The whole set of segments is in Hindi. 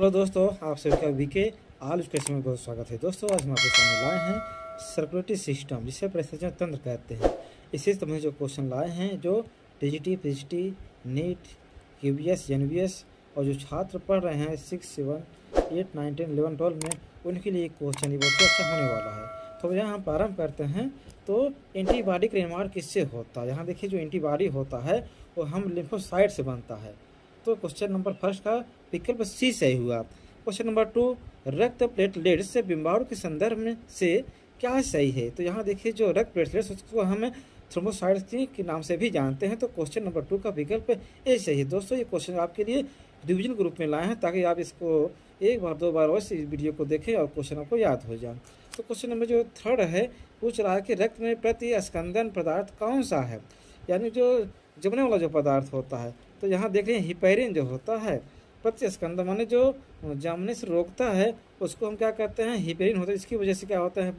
हेलो दोस्तों, आप सभी का वीके ऑल स्टेशन में बहुत स्वागत है। दोस्तों आज हम आपके सामने लाए हैं सर्कुलेटरी सिस्टम, जिसे परिसेचन तंत्र कहते हैं। इससे संबंधित जो क्वेश्चन लाए हैं, जो TGT, PGT, NEET, UBS, NBS और जो छात्र पढ़ रहे हैं 6, 7, 8, 9, 10, 11, 12 में, उनके लिए क्वेश्चन बहुत अच्छा होने वाला है। तो यहाँ हम प्रारंभ करते हैं। तो एंटीबॉडी का निर्माण किससे होता है? यहाँ देखिए, जो एंटीबॉडी होता है वो हम लिम्फोसाइट से बनता है। तो क्वेश्चन नंबर फर्स्ट का विकल्प सी सही हुआ। क्वेश्चन नंबर टू, रक्त प्लेटलेट्स से बीमारों के संदर्भ में से क्या सही है? तो यहाँ देखिए, जो रक्त प्लेटलेट्स उसको हम थ्रोम्बोसाइट्स के नाम से भी जानते हैं। तो क्वेश्चन नंबर टू का विकल्प ए सही है। दोस्तों ये क्वेश्चन आपके लिए रिविजन ग्रुप में लाए हैं, ताकि आप इसको एक बार दो बार अवश्य इस वीडियो को देखें और क्वेश्चन आपको याद हो जाए। तो क्वेश्चन नंबर जो थर्ड है, पूछ रहा है कि रक्त में प्रति स्कंदन पदार्थ कौन सा है, यानी जो जमने वाला जो पदार्थ होता है। तो यहाँ देख रहे हैं हिपेरिन जो होता है, प्रतिस्कंदन माने जो जमने से रोकता है, उसको हम क्या कहते हैं, हिपेरिन होता है। इसकी वजह से क्या होता है,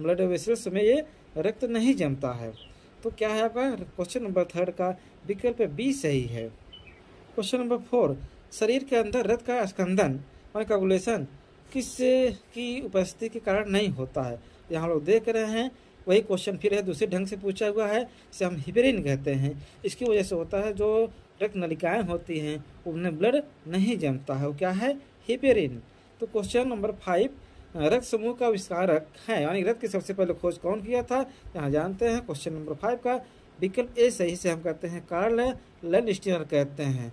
ब्लड वेसल्स में ये रक्त नहीं जमता है। तो क्या है आपका क्वेश्चन नंबर थर्ड का विकल्प बी सही है। क्वेश्चन नंबर फोर, शरीर के अंदर रक्त का स्कंदन माने कोगुलेशन किस की उपस्थिति के कारण नहीं होता है? यहाँ लोग देख रहे हैं वही क्वेश्चन फिर है, दूसरे ढंग से पूछा हुआ है, इसे हम हिपेरिन कहते हैं। इसकी वजह से होता है, जो रक्त नलिकाएँ होती हैं उनमें ब्लड नहीं जमता है, वो क्या है, हिपेरिन। तो क्वेश्चन नंबर फाइव, रक्त समूह का आविष्कारक है, यानी रक्त की सबसे पहले खोज कौन किया था? यहाँ जानते हैं क्वेश्चन नंबर फाइव का विकल्प ए सही से हम कहते हैं कार्ल लैंडस्टाइनर कहते हैं।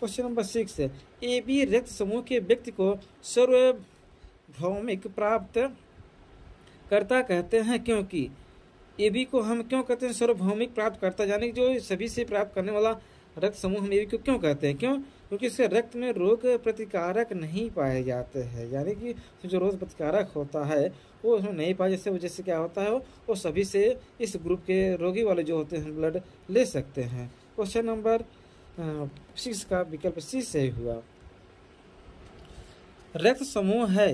Question number six, A B रक्त समूह के व्यक्ति को सार्वभौमिक प्राप्त करता कहते हैं, क्योंकि ए बी को हम क्यों कहते हैं सार्वभौमिक प्राप्त करता, यानी जो सभी से प्राप्त करने वाला रक्त समूह हम ए बी को क्यों कहते हैं? क्यों? क्योंकि इससे रक्त में रोग प्रतिकारक नहीं पाए जाते हैं, यानी कि जो रोग प्रतिकारक होता है वो उसमें नहीं पाए, जैसे वजह से क्या होता है, वो सभी से इस ग्रुप के रोगी वाले जो होते हैं ब्लड ले सकते हैं। क्वेश्चन नंबर सिक्स का विकल्प सी सही हुआ। रक्त समूह है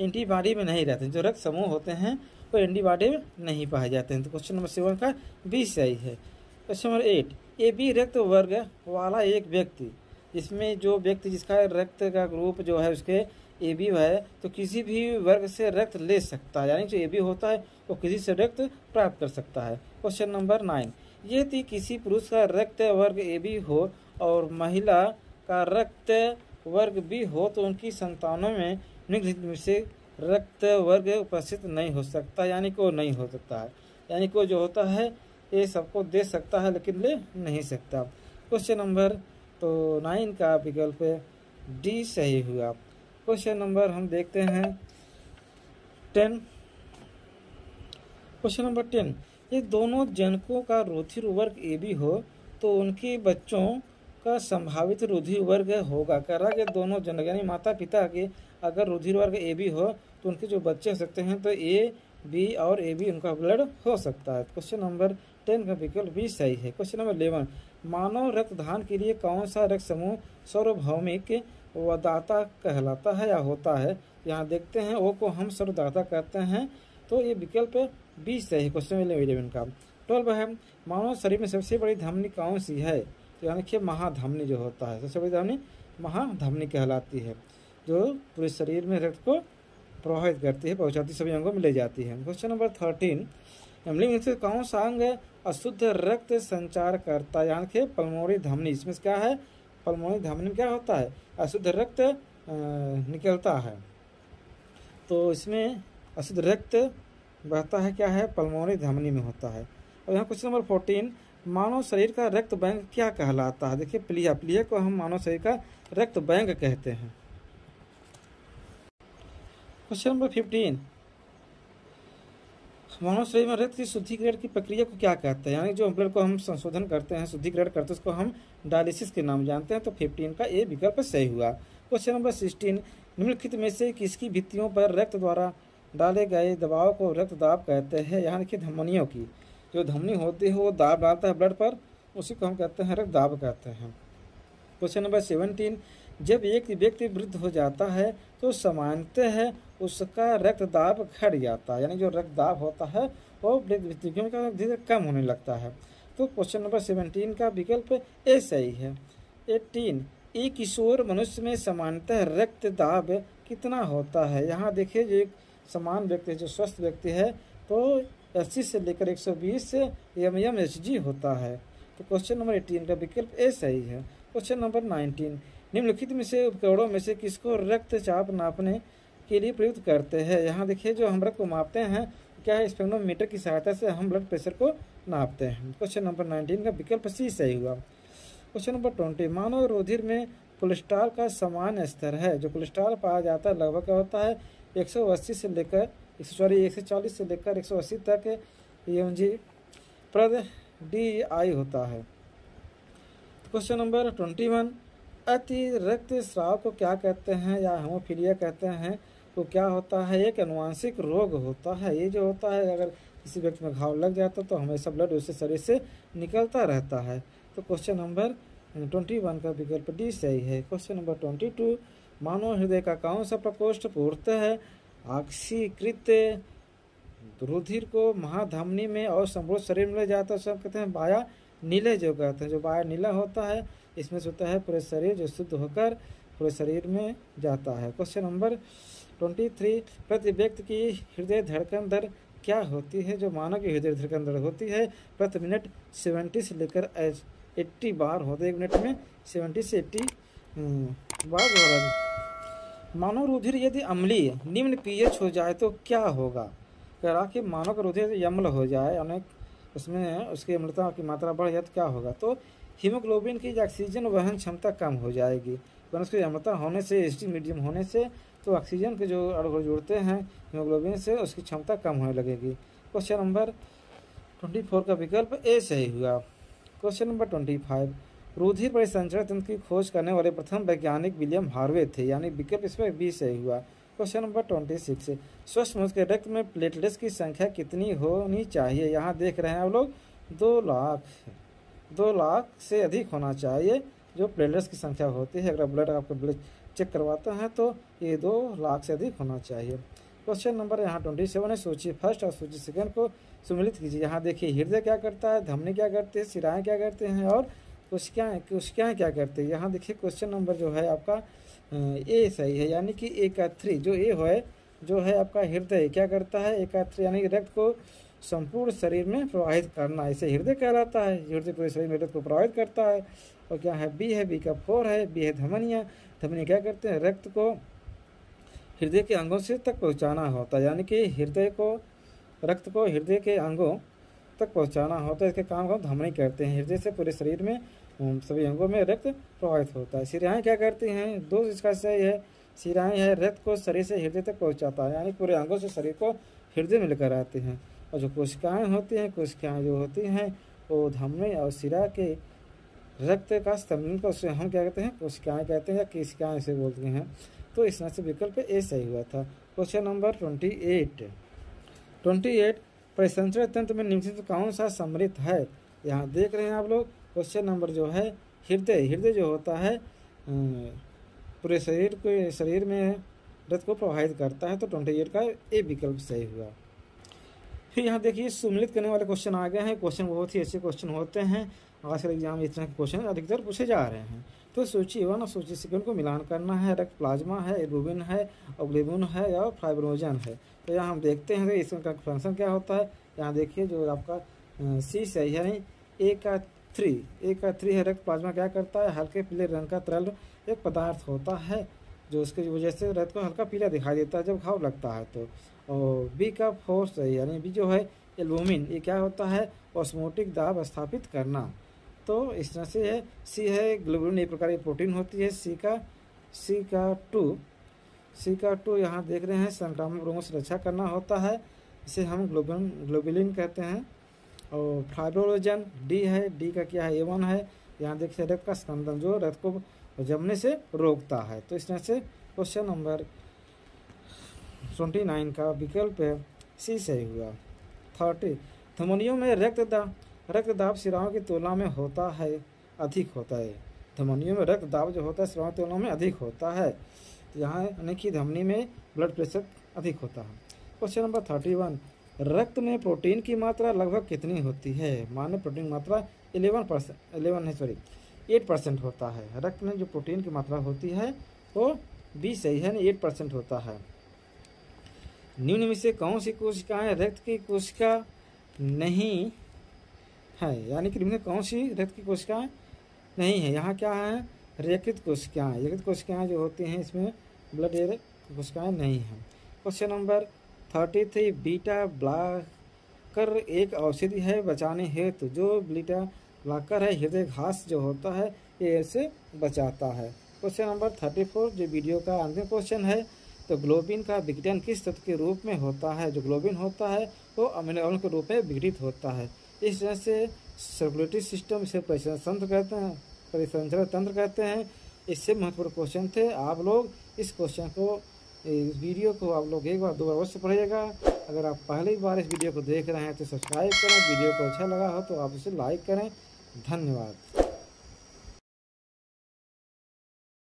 एंटीबॉडी में नहीं रहते, जो रक्त समूह होते हैं वो एंटीबॉडी में नहीं पाए जाते हैं। तो क्वेश्चन नंबर सेवन का बी सही है। Question number eight, A B रक्त वर्ग वाला एक व्यक्ति, इसमें जो व्यक्ति जिसका रक्त का ग्रुप जो है उसके ए बी है, तो किसी भी वर्ग से रक्त ले सकता है, यानी जो ए बी होता है वो किसी से रक्त प्राप्त कर सकता है। क्वेश्चन नंबर नाइन, यदि किसी पुरुष का रक्त वर्ग ए बी हो और महिला का रक्त वर्ग बी हो, तो उनकी संतानों में निम्नलिखित में से रक्त वर्ग उपस्थित नहीं हो सकता, यानी को नहीं हो सकता है, यानी को जो होता है ये सबको दे सकता है लेकिन ले नहीं सकता। क्वेश्चन नंबर तो 9 का विकल्प डी सही हुआ। क्वेश्चन नंबर हम देखते हैं 10। क्वेश्चन नंबर 10, ये दोनों जनकों का रुधिर वर्ग ए बी हो तो उनके बच्चों का संभावित रुधिर वर्ग होगा। कह रहा है कि दोनों जनक यानी माता पिता के अगर रुधिर वर्ग ए बी हो तो उनके जो बच्चे हो सकते हैं, तो ए बी और ए बी उनका ब्लड हो सकता है। क्वेश्चन नंबर 10 का विकल्प बी सही है। क्वेश्चन नंबर 11, मानव रक्तदान के लिए कौन सा रक्त समूह सार्वभौमिक वदाता कहलाता है या होता है? यहाँ देखते हैं ओ को हम सर्वदाता कहते हैं। तो ये विकल्प बी सही। क्वेश्चन नंबर 11 का 12 है, मानव शरीर में सबसे बड़ी धमनी कौन सी है? तो यहाँ देखिए महाधमनी जो होता है, सबसे बड़ी धमनी महाधमनी कहलाती है, जो पूरे शरीर में रक्त को प्रवाहित करती है, पहुँचाती, सभी अंगों में ले जाती है। क्वेश्चन नंबर 13, निम्नलिखित से कौन सा अंग अशुद्ध रक्त संचार करता है? यानी कि पल्मोनरी धमनी। इसमें क्या है, पल्मोनरी धमनी में क्या होता है, अशुद्ध रक्त निकलता है, तो इसमें अशुद्ध रक्त बहता है, क्या है, पल्मोनरी धमनी में होता है। और यहाँ क्वेश्चन नंबर 14, मानव शरीर का रक्त बैंक क्या कहलाता है? देखिए प्लीहा, प्लीहा को हम मानव शरीर का रक्त बैंक कहते हैं। क्वेश्चन नंबर 15, मानव शरीर में रक्त की शुद्धिकरण की प्रक्रिया को क्या कहते हैं? यानी जो ब्लड को हम संशोधन करते हैं, शुद्धिकरण करते हैं, उसको हम डायलिसिस के नाम जानते हैं। तो 15 का ए विकल्प सही हुआ। क्वेश्चन नंबर 16, निम्नलिखित में से किसकी भित्तियों पर रक्त द्वारा डाले गए दबाव को रक्त दाब कहते हैं? यानी कि धमनियों की जो धमनी होती है वो दाब डालता है ब्लड पर, उसी को हम कहते हैं रक्त दाब कहते हैं। क्वेश्चन नंबर 17, जब एक व्यक्ति वृद्ध हो जाता है तो सामान्यतः उसका रक्त दाब घट जाता है, यानी जो रक्त दाब होता है वो वृद्ध में कम होने लगता है। तो क्वेश्चन नंबर 17 का विकल्प ए सही है। 18, एक किशोर मनुष्य में सामान्यतः रक्त दाब कितना होता है। यहाँ देखिए जो एक समान व्यक्ति है, जो स्वस्थ व्यक्ति है, तो 80 से लेकर 120 mmHg होता है। तो क्वेश्चन नंबर 18 का विकल्प ए सही है। क्वेश्चन नंबर 19, निम्नलिखित में से उपकरणों में से किसको रक्तचाप नापने के लिए प्रयुक्त करते हैं। यहाँ देखिए जो हम रक्त को मापते हैं क्या है, स्फैग्नोमीटर की सहायता से हम ब्लड प्रेशर को नापते हैं। क्वेश्चन नंबर 19 का विकल्प सी सही हुआ। क्वेश्चन नंबर 20, मानव रुधिर में कोलेस्ट्रॉल का सामान्य स्तर है। जो कोलेस्ट्रॉल पाया जाता है लगभग क्या होता है 140 से लेकर 180 तक mg प्रति dI होता है। क्वेश्चन नंबर 21, अति रक्त स्राव को क्या कहते हैं या हेमोफीलिया कहते हैं। तो क्या होता है, एक अनुवांशिक रोग होता है। ये जो होता है अगर किसी व्यक्ति में घाव लग जाता है तो हमेशा ब्लड उसके शरीर से निकलता रहता है। तो क्वेश्चन नंबर 21 का विकल्प डी सही है। क्वेश्चन नंबर 22, मानव हृदय का कौन सा प्रकोष्ठ पूर्णतः है ऑक्सीकृत रुधिर को महाधमनी में और संपूर्ण शरीर में ले जाता है। सब कहते हैं बाया नीले जो कहते हैं, जो बाया नीला होता है इसमें होता है पूरे शरीर जो शुद्ध होकर पूरे शरीर में जाता है। क्वेश्चन नंबर 23, प्रति व्यक्ति की हृदय धड़कन दर क्या होती है। जो मानव की हृदय धड़कन दर होती है प्रति मिनट 70 से लेकर 80 बार होता है। एक मिनट में 70 से 80 बार हो रहा है। मानव रुधिर यदि अम्लीय निम्न पीएच हो जाए तो क्या होगा। कह रहा कि मानव का रुधिर अम्ल हो जाए, अनेक उसमें उसकी अम्लता की मात्रा बढ़ जाए तो क्या होगा। तो हीमोग्लोबिन की ऑक्सीजन वहन क्षमता कम हो जाएगी। तो उसकी अम्लता होने से एसिडिक मीडियम होने से तो ऑक्सीजन के जो अणु जुड़ते हैं हीमोग्लोबिन से उसकी क्षमता कम होने लगेगी। क्वेश्चन नंबर 24 का विकल्प ए सही हुआ। क्वेश्चन नंबर 25, रुधिर परिसंचरण तंत्र की खोज करने वाले प्रथम वैज्ञानिक विलियम हार्वे थे। यानी विकल्प इसमें बी सही हुआ। क्वेश्चन नंबर 26, स्वस्थ मनुष्य के रक्त में प्लेटलेट्स की संख्या कितनी होनी चाहिए। यहाँ देख रहे हैं आप लोग 2 लाख से अधिक होना चाहिए जो प्लेटलेट्स की संख्या होती है। अगर ब्लड आपका ब्लड चेक करवाता है तो ये 2 लाख से अधिक होना चाहिए। क्वेश्चन नंबर यहाँ 27 है, सूची फर्स्ट और सूची सेकंड को सम्मिलित कीजिए। यहाँ देखिए हृदय क्या करता है, धमनी क्या करते हैं, सिराएँ क्या करते हैं और कोशिकाएँ क्या करते हैं। यहाँ देखिए क्वेश्चन नंबर जो है आपका ए सही है। यानी कि 1 और 3 जो ए है आपका हृदय क्या करता है 1 और 3 यानी रक्त को संपूर्ण शरीर में प्रवाहित करना, इसे हृदय कहलाता है। हृदय पूरे शरीर में रक्त को प्रवाहित करता है। और क्या है बी है, बी का 4 है, बी है धमनियाँ। धमनियाँ क्या करते हैं रक्त को हृदय के अंगों से तक पहुँचाना होता है। यानी कि हृदय को रक्त को हृदय के अंगों तक पहुँचाना होता है। इसके काम को धमनी करते हैं। हृदय से पूरे शरीर में सभी अंगों में रक्त प्रवाहित होता है। सिराएँ क्या करती हैं 2 इसका सही है। सिराएँ है रक्त को शरीर से हृदय तक पहुँचाता है। यानी पूरे अंगों से शरीर को हृदय में लेकर आते हैं। और जो कोशिकाएँ होती हैं वो धमनी और सिरा के रक्त का स्तंभन का उसे हम क्या कहते हैं कोशिकाएँ कहते हैं या किसिकाएँ इसे बोलते हैं। तो इस तरह से विकल्प ए सही हुआ था। क्वेश्चन नंबर 28, परिसंचरण तंत्र में निम्नलिखित कौन सा सम्मिलित है। यहाँ देख रहे हैं आप लोग क्वेश्चन नंबर जो है हृदय। हृदय जो होता है पूरे शरीर के शरीर में रक्त को प्रवाहित करता है। तो 28 का ए विकल्प सही हुआ। फिर यहाँ देखिए सम्मिलित करने वाले क्वेश्चन आ गए हैं। क्वेश्चन बहुत ही अच्छे क्वेश्चन होते हैं। आजकल एग्जाम में इस तरह के क्वेश्चन अधिकतर पूछे जा रहे हैं। तो सूची 1 और सूची 2 को मिलान करना है। रक्त प्लाज्मा है, एल्बुमिन है, ऑग्लिबुन है और फाइब्रोजन है। तो यहाँ हम देखते हैं इसका फंक्शन क्या होता है। यहाँ देखिए जो आपका सी सही है नहीं 1 और 3 है। रक्त प्लाज्मा क्या करता है हल्के पीले रंग का तरल एक पदार्थ होता है जो उसकी वजह से रक्त को हल्का पीला दिखाई देता है जब घाव लगता है। तो और बी का 4 है यानी बी जो है एल्बुमिन। ये क्या होता है ऑस्मोटिक दाब स्थापित करना। तो इस तरह से है। सी है ग्लोबुलिन, एक प्रकार की प्रोटीन होती है। सी का टू यहाँ देख रहे हैं संक्रामक रोगों से रक्षा करना होता है। इसे हम ग्लोबुलिन कहते हैं। और फाइब्रोजन डी है, डी का क्या है A1 है। यहाँ देखिए रक्त का स्पंदन जो रक्त को जमने से रोकता है। तो इस तरह से क्वेश्चन नंबर 29 का विकल्प सी सही हुआ। 30, धमनियों में रक्तदाब सिराओं की तुलना में होता है अधिक होता है। धमनियों में रक्तदाब जो होता है सिराओं की तुलना में अधिक होता है। तो यहाँ यानी कि धमनी में ब्लड प्रेशर अधिक होता है। क्वेश्चन नंबर 31, रक्त में प्रोटीन की मात्रा लगभग कितनी होती है। मानव प्रोटीन मात्रा 11 है 8% होता है। रक्त में जो प्रोटीन की मात्रा होती है वो 8% होता है। निम्न में से कौन सी कोशिकाएं रक्त की कोशिका नहीं है, यानी कि निम्न में कौन सी रक्त की कोशिकाएं नहीं है। यहाँ क्या है, रेखित कोशिकाएं। रेखित कोशिकाएं जो होती हैं इसमें ब्लड एयर कोशिकाएं नहीं हैं। क्वेश्चन नंबर 33, बीटा ब्लॉकर एक औषधि है बचाने हेतु। जो बीटा ब्लॉकर है हृदय घास जो होता है ये से बचाता है। क्वेश्चन नंबर 34 जो वीडियो का अंतिम क्वेश्चन है, तो ग्लोबिन का विघटन किस तत्व के रूप में होता है। जो ग्लोबिन होता है वो अमीनो अम्ल के रूप में विघटित होता है। इस तरह से सर्कुलेटरी सिस्टम से परिसंचरण तंत्र कहते हैं, परिसंचरण तंत्र कहते हैं। इससे महत्वपूर्ण क्वेश्चन थे। आप लोग इस क्वेश्चन को, इस वीडियो को आप लोग एक बार दो बार अवश्य पढ़िएगा। अगर आप पहली बार इस वीडियो को देख रहे हैं तो सब्सक्राइब करें। वीडियो को अच्छा लगा हो तो आप इसे लाइक करें। धन्यवाद।